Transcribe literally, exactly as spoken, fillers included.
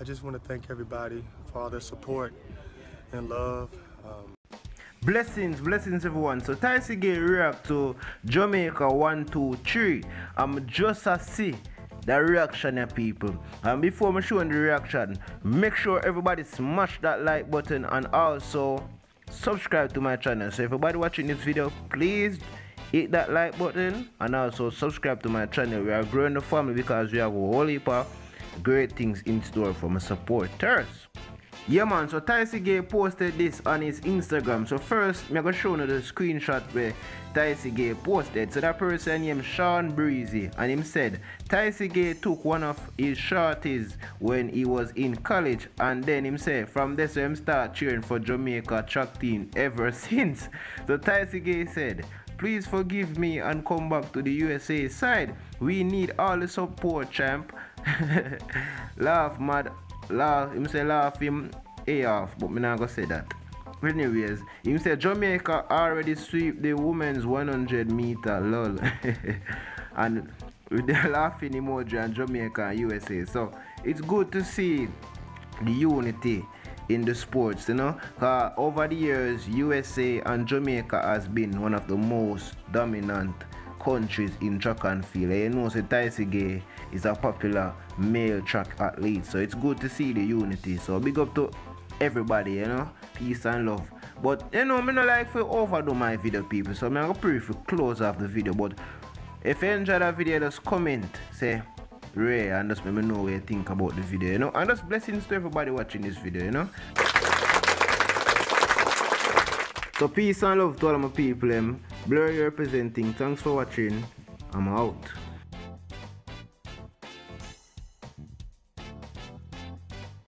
I just want to thank everybody for all their support and love. Um, Blessings, blessings everyone. So Tyson Gay react to Jamaica one two three. I'm just a see the reaction of people. And before I show the reaction, make sure everybody smash that like button and also subscribe to my channel. So everybody watching this video, please hit that like button and also subscribe to my channel. We are growing the family because we have a whole heap of great things in store for my supporters. Yeah man, so Tyson Gay posted this on his Instagram. So first, I'm going to show you the screenshot where Tyson Gay posted. So that person named Sean Breezy, and him said Tyson Gay took one of his shorties when he was in college, and then him said from this him start cheering for Jamaica track team ever since. So Tyson Gay said, please forgive me and come back to the U S A side. We need all the support, champ. Laugh mad. Laugh, him say laugh him a off, but me not gonna say that. Anyways, him say Jamaica already sweep the women's one hundred meter, lol. And with the laughing emoji and Jamaica and U S A. So it's good to see the unity in the sports, you know, cause over the years U S A and Jamaica has been one of the most dominant countries in track and field. You know, so Tyson Gay is a popular male track athlete, so it's good to see the unity. So big up to everybody, you know, peace and love. But you know, I don't like to overdo my video, people, so I'm going to prefer close off the video. But if you enjoyed that video, just comment, say Ray, and just let me know what you think about the video, you know, and just blessings to everybody watching this video, you know. So peace and love to all my people. um, Blured representing. Thanks for watching. I'm out.